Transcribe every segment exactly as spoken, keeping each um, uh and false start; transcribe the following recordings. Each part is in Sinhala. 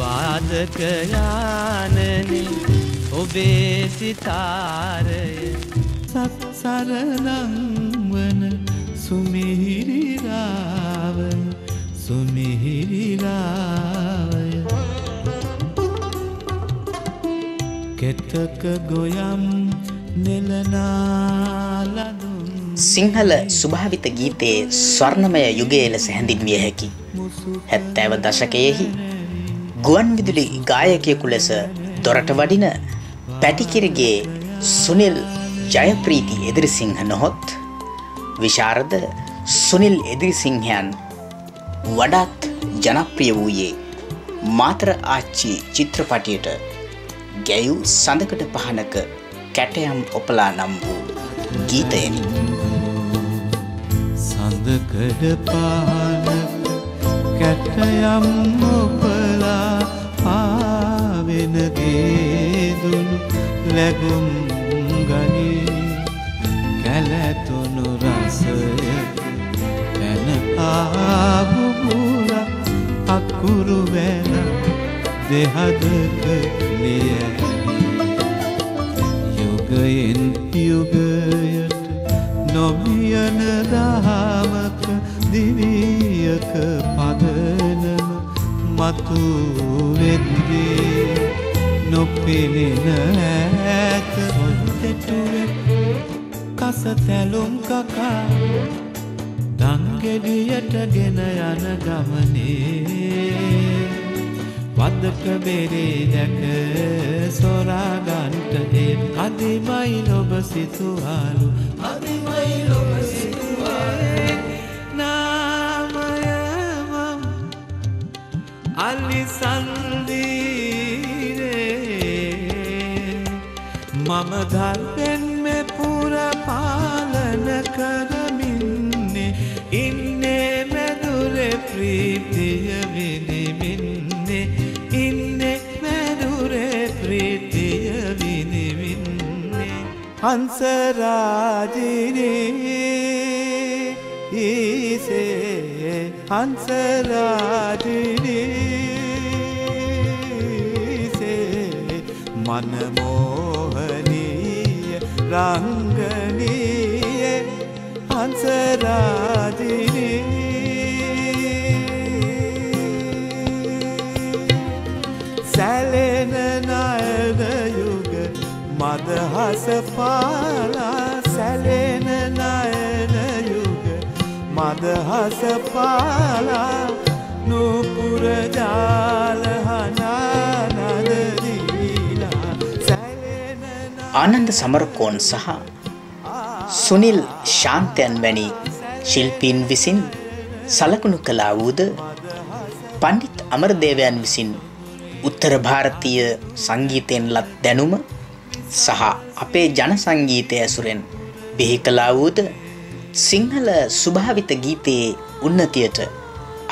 වාදකයානනේ ඔබේ සිතාරය සත්සරණං වන සුමිහිරි රාවය සුමිහිරි රාවය කෙතක ගොයම් නෙලනාලදු සිංහල සුභාවිත ගීතයේ ස්වර්ණමය යුගයේ ලෙස හැඳින්විය හැකි හැත්තෑව දශකයෙහි ගුවන් විදුලි ගායකයෙකු ලෙස දොරට වඩින පැටිකිරගේ සුනිල් ජයප්‍රීති එදිරිසිංහ නොහොත් විශාරද සුනිල් එදිරිසිංහයන් වඩාත් ජනප්‍රිය වූයේ මාතර ආච්චි චිත්‍රපටයට ගැයූ සඳකඩ පහනක කැටයම් ඔපලා නම් වූ ගීතයනි. සඳකඩ පහනක කැටයම් ඔපලා ආවෙන ගේදුන් ලැබුම් ගනී කැලතුණු රසය පැන ආපු බුලා අකුරු වැල දෙහදක ලියයි යුගයෙන් යුගයට නොමියන දහමක දිවියක පදනම මතු වෙද්දී නොපෙනෙන ඈත සොට්ටුවේ කස තැලුම් කකා දංගෙඩියට ගෙන යන ගමනේ වදක බෙරේ දැක සොරාගන්ට ඒ අදිමයි ඔබ සිතුවාලු අදිමයි ඔබ සිතුවාලු නාමයමම් අලිසන්දීරේ මම ධර්මෙන් මේ පුර පාලන කරමින්නේ ඉන්නේ මැදුරේ ප්‍රීතිය විඳිමින්නේ ඉන්නේ මැදුරේ ප්‍රීතිය විඳිමින්නේ හංසරාජිනී ඊසේ හංසරාජිනී මනමෝහනීය රංගනීය හංසරාජිනී සැලෙන නයන යුග මදහස පාලා සැලෙන නයන යුග මදහස පාලා නූපුර ජාල හනානද ආනන්ද සමරකෝන් සහ සුනිල් ශාන්තයන් වැනි ශිල්පීන් විසින් සලකුණු කළා වූද පණ්ඩිත් අමරදේවයන් විසින් උත්තර ಭಾರತೀಯ සංගීතයෙන් ලත් දැනුම සහ අපේ ජන සංගීතය ඇසුරෙන් බිහි කළා වූද සිංහල සුභාවිත ගීතයේ උන්නතියට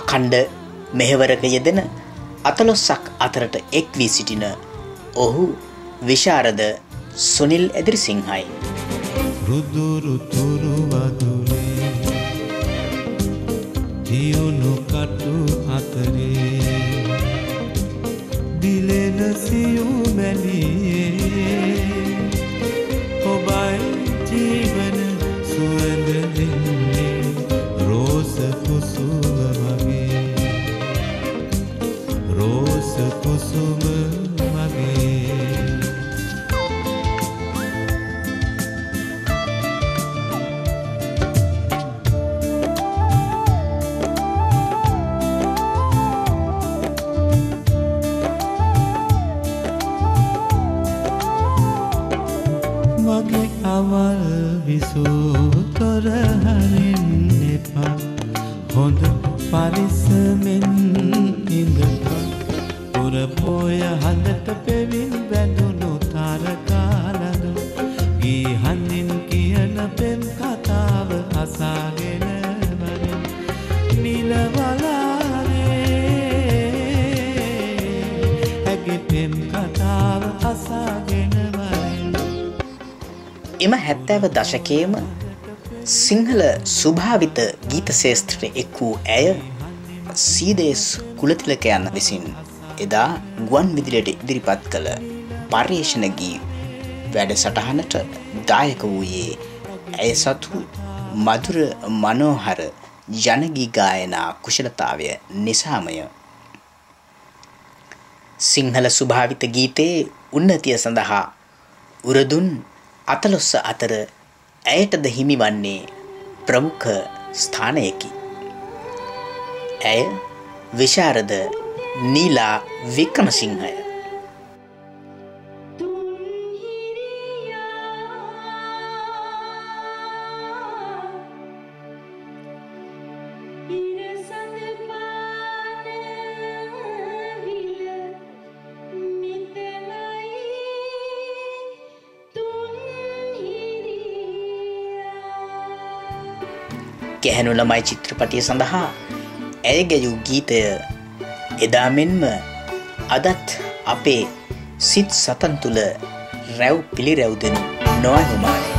අඛණ්ඩ මෙහෙවරක යෙදෙන අතලොස්සක් අතරට එක් වී සිටින ඔහු විශාරද සුනිල් එදිරිසිංහයි. රුදුරු තුරු වදුරේ දියුණු කටු අතරේ දිලෙන සියුම් මැලියේ ඔබයි ජීවන සුවඳ දෙන්නේ රෝස කුසුම වගේ රෝස කුසුම වගේ අවල් විසූ තොරහරින් එපා හොඳ පරිස්සමෙන් ඉඳපා පුර පොය හඳට පෙවින් වැඳුණු තරකාලද ගී හඳින් කියන පෙම් කතාව අසාගෙන වරෙන් නිලවලාරේ ඇගේ පෙම් කතාව අසාගෙන එම හැත්තෑව දශකයේම සිංහල සුභාවිත ගීත ශේෂ්ත්‍රයේ එක් වූ ඇය සීදේස් කුලතිලකයන් විසින් එදා ගුවන් විදුලියට ඉදිරිපත් කළ පර්යේෂණ ගී වැඩසටහනට දායක වූයේ ඇය සතු මధుර මනෝහර ජනගී ගායනා කුශලතාවය නිසාමය. සිංහල සුභාවිත ගීතේ උන්නතිය සඳහා උරදුන් අතලොස්ස අතර ඇයටද හිමි වන්නේ ප්‍රමුඛ ස්ථානයකි. ඇය විශාරද නීලා වික්‍රමසිංහය. ගැහැණු ළමයි චිත්‍රපටිය සඳහා ඇය ගැයූ ගීතය එදා මෙන්ම අදත් අපේ සිත් සතන් තුළ රැව් පිළිරැව් දෙනු නොඅනුමානයි.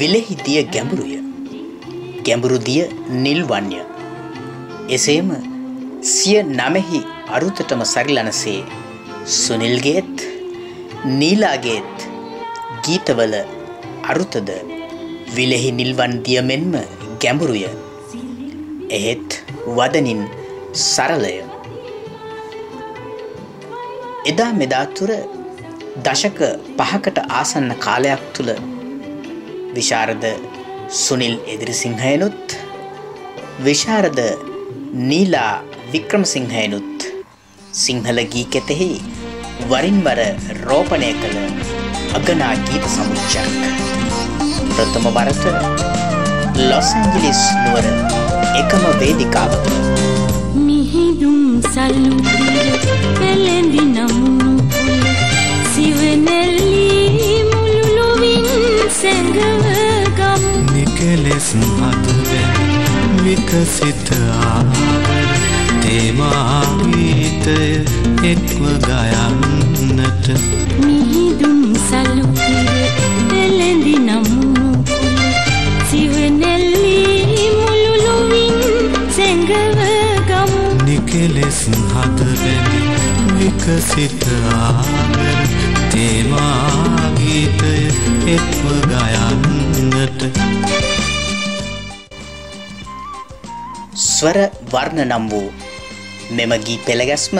විලෙහිදිය ගැඹුරුය, ගැඹුරුදිය නිල්වන්ය. එසේම සිය නමෙහි අරුතටම සරිලනසේ සුනිල්ගේත් නීලාගේත් ගීතවල අරුතද විලෙහි නිල්වන්දිය මෙන්ම ගැඹුරුය. එහෙත් වදනින් සරලය. එදා මෙදාතුර දශක පහකට ආසන්න කාලයක් තුළ විශාරද සුනිල් එදිරිසිංහයනුත් විශාරද නීලා වික්‍රමසිංහයනුත් සිංහල ගී කෙතෙහි වරින් වර රෝපණය කළ අගනා ගීත සමුච්චයක්. ප්‍රථම වරට ලොස් ඇන්ජලිස් නුවර එකම වේදිකාව මිහිඳුම් සල්ුපිය පෙළෙඳි නමුණු පුල සිවනෙල්ලී මුළු ලොවින් සැඟව ගම් නිකලෙස් මතවැ විකසිත ආවර තේමා ගීතය එක්ව ගයන්නට මිහිඳුම් සල්ුපිය පෙළෙඳි නමුණු පුල සිවනෙල්ලී මුළු ලොවින් සැඟව ගම් නිකලෙස් මතවැ විකසිත ආවර තේමා ගීතය එක්ව ගයන්නට. ස්වර වර්ණ නම් වූ මෙම ගී පෙළගැස්ම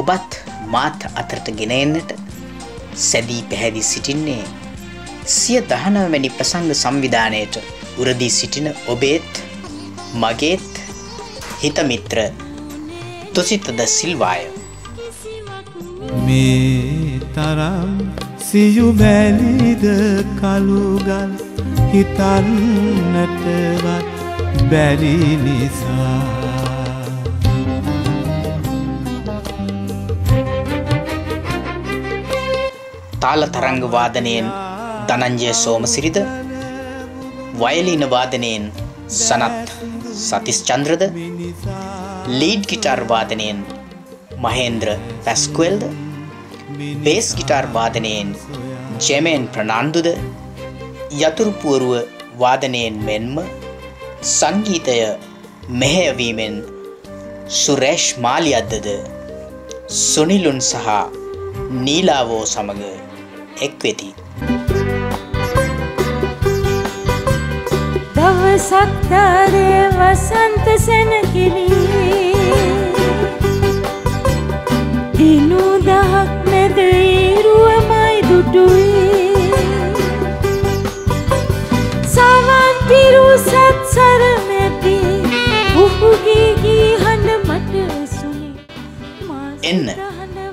ඔබත් මාත් අතරට ගෙන එන්නට සැදී පැහැදී සිටින්නේ සිය දහනව වැනි ප්‍රසංග සංවිධානයට උරදී සිටින ඔබේත් මගේත් හිතමිත්‍ර තුසිතද සිල්වාය. මේ තරම් සියු වැලිද කළුගල් හිතන්නටවත් beri nisa. ತಾಲ ತರಂಗ ವಾದನೇನ್ ಧನಂಜಯ ಸೋಮಸಿರಿದ, ವಯಲಿನ್ ವಾದನೇನ್ ಸನತ್ ಸತೀಶ್ ಚಂದ್ರದ, ಲೀಡ್ ಗಿಟಾರ್ ವಾದನೇನ್ ಮಹೇಂದ್ರ ಪ್ಯಾಸ್ಕ್ವೆಲ್ದ, ಬೇಸ್ ಗಿಟಾರ್ ವಾದನೇನ್ ಜೆಮೇನ್ ಪ್ರನಾಂದುದ, ಯತುರುಪೂರ್ವ ವಾದನೇನ್ ಮೆನ್ಮ ಸಂಗೀತಯ ಮೆಹವೀಮೆನ್ ಸುರೇಶ್ ಮಾಲಿಯದ್ದದ ಸುನಿಲುನ್ ಸಹ ನೀಲಾವೋ ಸಮಗ එක්වෙති. දවසක්තරේ වසන්ත සැනකිලි දිනු දහක් මැද ඉරුවමයි දුටුයි සවන් පිරු සත්සර මැති උහුගේ ගී හඬ මට සුනි එන්න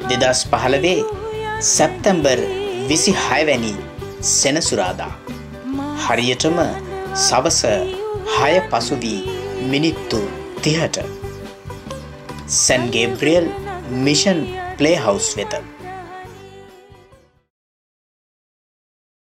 දෙදස් පහළවේ සැප්තැම්බර් විසි හයවැනි සෙනසුරාදා හරියටම සවස හය පසුවී මිනිත්තු තිහට සැන් ගේබ්‍රියල් මිෂන් ප්ලේහවුස් වෙත